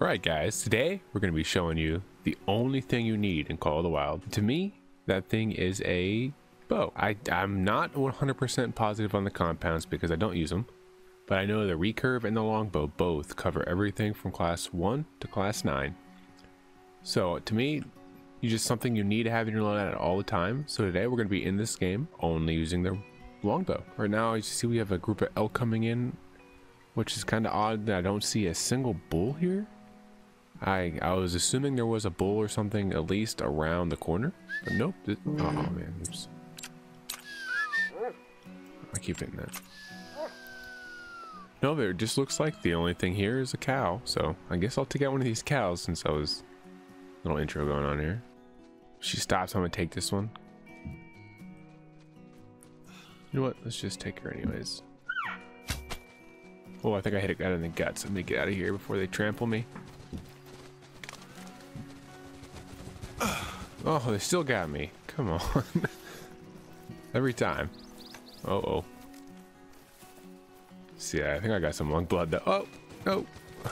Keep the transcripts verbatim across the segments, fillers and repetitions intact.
Alright guys, today we're going to be showing you the only thing you need in Call of the Wild. To me, that thing is a bow. I, I'm not one hundred percent positive on the compounds because I don't use them, but I know the recurve and the longbow both cover everything from class one to class nine. So to me, it's just something you need to have in your loadout at all the time. So today we're going to be in this game only using the longbow. Right now, as you see, we have a group of elk coming in, which is kind of odd that I don't see a single bull here. I, I was assuming there was a bull or something at least around the corner, but nope. It, oh man, oops. I keep hitting that. No, but it just looks like the only thing here is a cow, so I guess I'll take out one of these cows since I was a little intro going on here. If she stops, I'm gonna take this one. You know what, let's just take her anyways. Oh, I think I hit a guy in the guts. Let me get out of here before they trample me. Oh, they still got me. Come on. Every time. Uh oh. See, I think I got some lung blood though. Oh, no. Oh.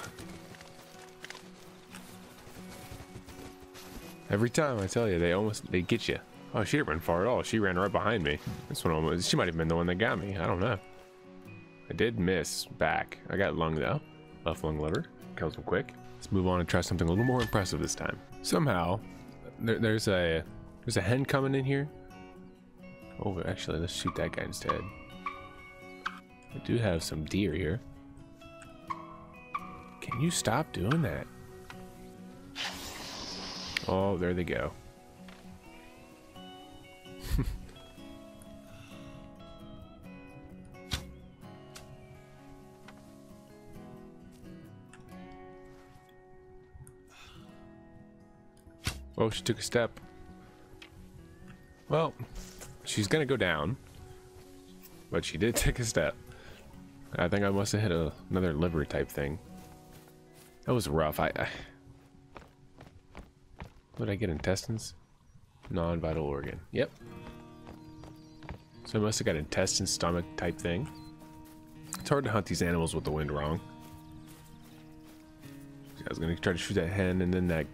Every time, I tell you, they almost, they get you. Oh, she didn't run far at all. She ran right behind me. This one almost, she might have been the one that got me. I don't know. I did miss back. I got lung though. Left lung lever. Kills him quick. Let's move on and try something a little more impressive this time. Somehow, there, there's a there's a hen coming in here. Oh, actually, let's shoot that guy instead. I do have some deer here. Can you stop doing that? Oh, there they go. Oh, she took a step. Well, she's gonna go down, but she did take a step. I think I must have hit a, another liver type thing. That was rough. I, I what did I get? Intestines, non-vital organ. Yep. So I must have got intestine, stomach type thing. It's hard to hunt these animals with the wind wrong. I was gonna try to shoot that hen, and then that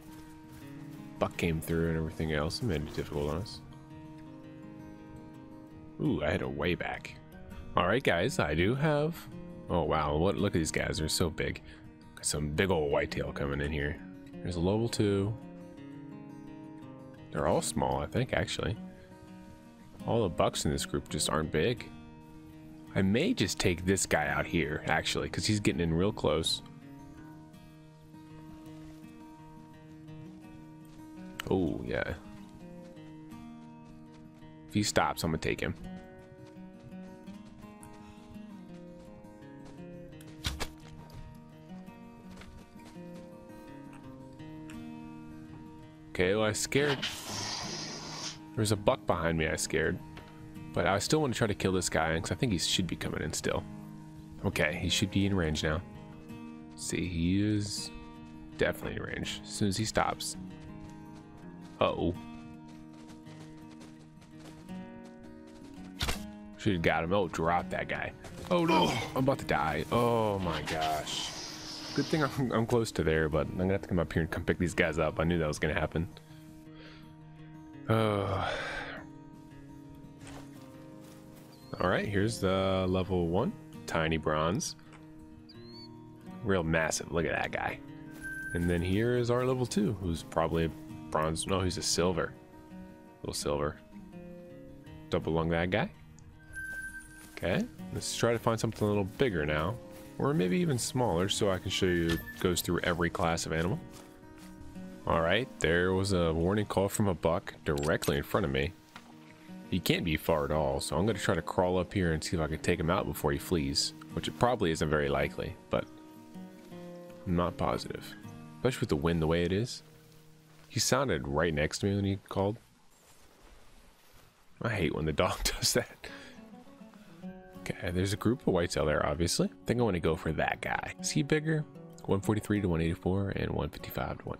buck came through and everything else. It made it difficult on us. Ooh, I had a way back. Alright guys, I do have... Oh wow, what? Look at these guys, they're so big. Got some big old whitetail coming in here. There's a level two. They're all small, I think, actually. All the bucks in this group just aren't big. I may just take this guy out here, actually, because he's getting in real close. Oh, yeah. If he stops, I'm gonna take him. Okay, well, I scared. There's a buck behind me I scared. But I still want to try to kill this guy because I think he should be coming in still. Okay, he should be in range now. See, he is definitely in range as soon as he stops. Uh-oh. Should have got him. Oh, drop that guy. Oh, no. I'm about to die. Oh, my gosh. Good thing I'm, I'm close to there, but I'm going to have to come up here and come pick these guys up. I knew that was going to happen. Oh. All right, here's the level one. Tiny bronze. Real massive. Look at that guy. And then here is our level two, who's probably... bronze. No, he's a silver. Little silver. Double lung that guy. Okay, let's try to find something a little bigger now, or maybe even smaller, so I can show you it goes through every class of animal. All right, there was a warning call from a buck directly in front of me. He can't be far at all, so I'm going to try to crawl up here and see if I can take him out before he flees, which it probably isn't very likely, but I'm not positive, especially with the wind the way it is. He sounded right next to me when he called. I hate when the dog does that. Okay, there's a group of whites out there, obviously. I think I want to go for that guy. Is he bigger? one forty-three to one eighty-four and one fifty-five to one.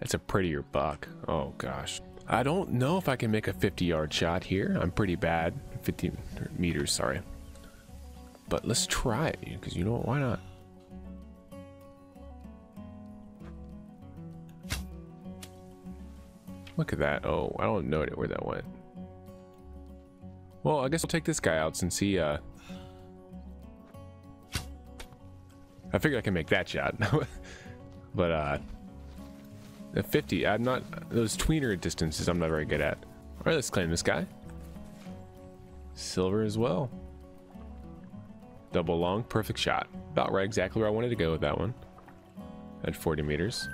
That's a prettier buck. Oh, gosh. I don't know if I can make a fifty yard shot here. I'm pretty bad. fifty meters, sorry. But let's try it, because you know what? Why not? Look at that. Oh, I don't know where that went. Well, I guess we'll take this guy out since he, uh... I figured I can make that shot. But, uh... the fifty, I'm not... Those tweener distances I'm not very good at. Alright, let's claim this guy. Silver as well. Double long, perfect shot. About right, exactly where I wanted to go with that one. At forty meters.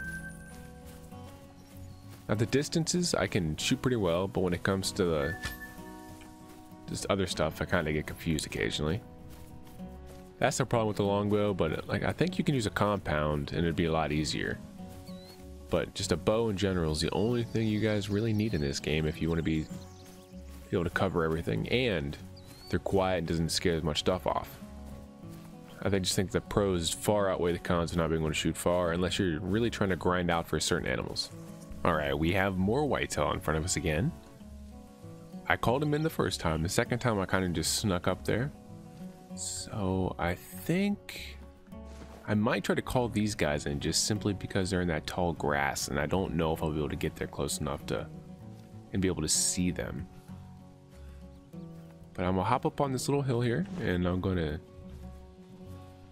Now the distances, I can shoot pretty well, but when it comes to the just other stuff, I kind of get confused occasionally. That's the problem with the longbow, but like I think you can use a compound and it'd be a lot easier. But just a bow in general is the only thing you guys really need in this game if you want to be able to cover everything, and they're quiet and doesn't scare as much stuff off. I think, just think the pros far outweigh the cons of not being able to shoot far unless you're really trying to grind out for certain animals. Alright, we have more whitetail in front of us again. I called him in the first time. The second time I kind of just snuck up there. So I think I might try to call these guys in just simply because they're in that tall grass and I don't know if I'll be able to get there close enough to and be able to see them. But I'm gonna hop up on this little hill here and I'm gonna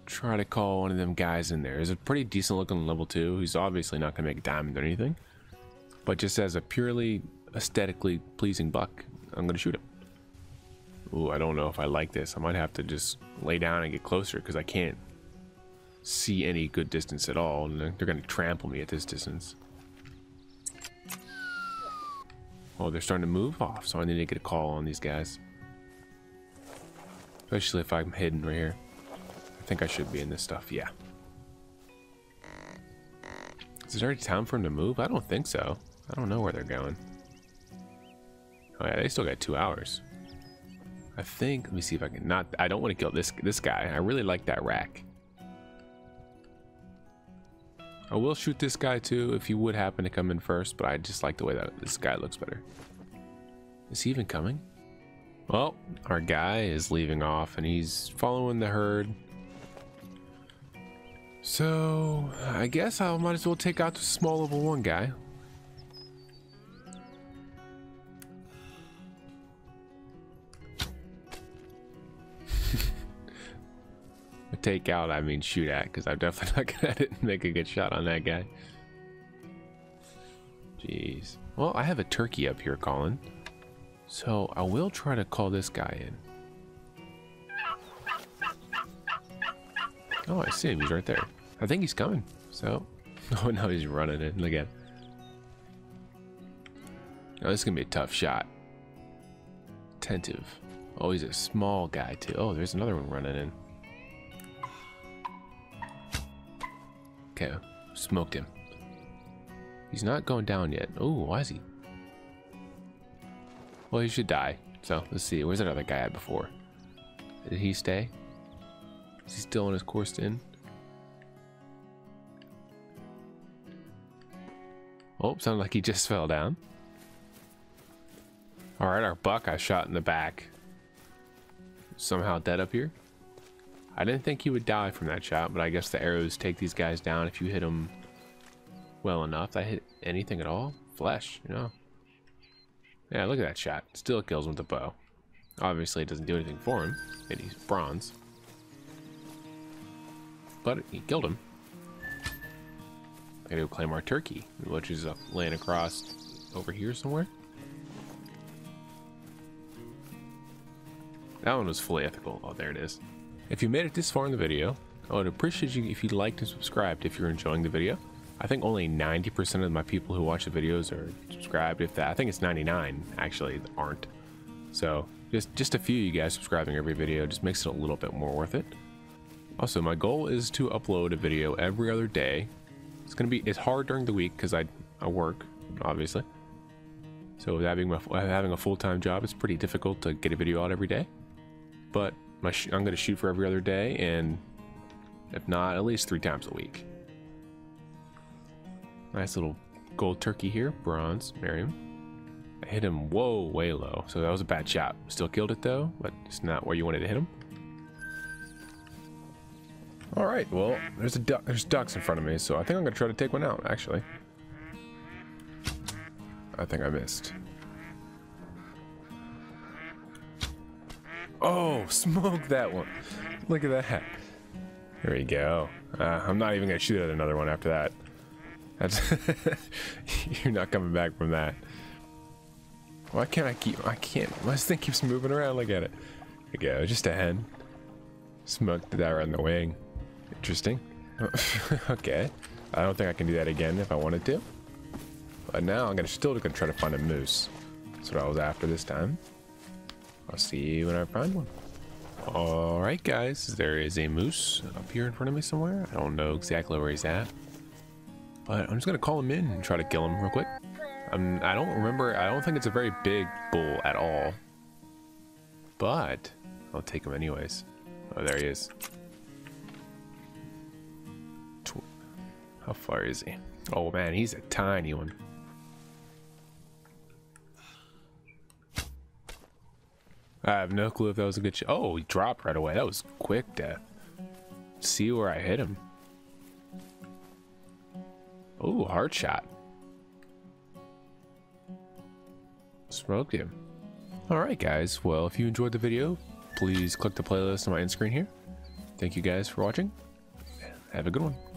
try to call one of them guys in there. He's a pretty decent looking level two. He's obviously not gonna make a diamond or anything, but just as a purely aesthetically pleasing buck, I'm gonna shoot him. Ooh, I don't know if I like this. I might have to just lay down and get closer because I can't see any good distance at all. They're gonna trample me at this distance. Oh, they're starting to move off, so I need to get a call on these guys. Especially if I'm hidden right here. I think I should be in this stuff, yeah. Is it already time for them to move? I don't think so. I don't know where they're going. Oh yeah, they still got two hours. I think, let me see if I can not, I don't want to kill this this guy. I really like that rack. I will shoot this guy too if you would happen to come in first, but I just like the way that this guy looks better. Is he even coming? Well, our guy is leaving off and he's following the herd. So I guess I might as well take out the small level one guy. Take out, I mean shoot at, because I'm definitely not good at it and make a good shot on that guy. Jeez. Well, I have a turkey up here calling, so I will try to call this guy in. Oh, I see him. He's right there. I think he's coming. So, oh no, he's running it. Look at it. Now this is gonna be a tough shot. Tentative. Oh, he's a small guy too. Oh, there's another one running in. Okay, smoked him. He's not going down yet. Oh, why is he? Well, he should die. So let's see. Where's that other guy at before? Did he stay? Is he still on his course to end? Oh, sounded like he just fell down. All right, our buck I shot in the back. Somehow dead up here. I didn't think he would die from that shot, but I guess the arrows take these guys down if you hit them well enough. I hit anything at all. Flesh, you know. Yeah, look at that shot. Still kills him with a bow. Obviously, it doesn't do anything for him, and he's bronze. But he killed him. Gotta go claim our turkey, which is laying across over here somewhere. That one was fully ethical. Oh, there it is. If you made it this far in the video, I would appreciate you if you liked and subscribed if you're enjoying the video. I think only ninety percent of my people who watch the videos are subscribed, if that. I think it's ninety-nine actually that aren't. So just, just a few of you guys subscribing every video just makes it a little bit more worth it. Also, my goal is to upload a video every other day. It's gonna be, it's hard during the week because I, I work, obviously. So with that being my, having a full-time job, it's pretty difficult to get a video out every day. But My sh I'm going to shoot for every other day, and if not, at least three times a week. Nice little gold turkey here, bronze, marry him. I hit him, whoa, way low, so that was a bad shot. Still killed it though, but it's not where you wanted to hit him. All right, well, there's a du there's ducks in front of me, so I think I'm going to try to take one out, actually. I think I missed. Oh, smoke that one. Look at that. There we go. Uh, I'm not even gonna shoot at another one after that. That's you're not coming back from that. Why can't I keep? I can't. My thing keeps moving around. Look at it. There we go. Just a hen. Smoked that right in the wing. Interesting. Okay. I don't think I can do that again if I wanted to. But now I'm gonna still gonna try to find a moose. That's what I was after this time. I'll see when I find one. Alright guys, there is a moose up here in front of me somewhere. I don't know exactly where he's at, but I'm just gonna call him in and try to kill him real quick. Um, I don't remember, I don't think it's a very big bull at all, but I'll take him anyways. Oh, there he is. How far is he? Oh man, he's a tiny one. I have no clue if that was a good shot. Oh, he dropped right away. That was quick death. See where I hit him. Oh, hard shot. Smoked him. Alright guys, well if you enjoyed the video, please click the playlist on my end screen here. Thank you guys for watching. Have a good one.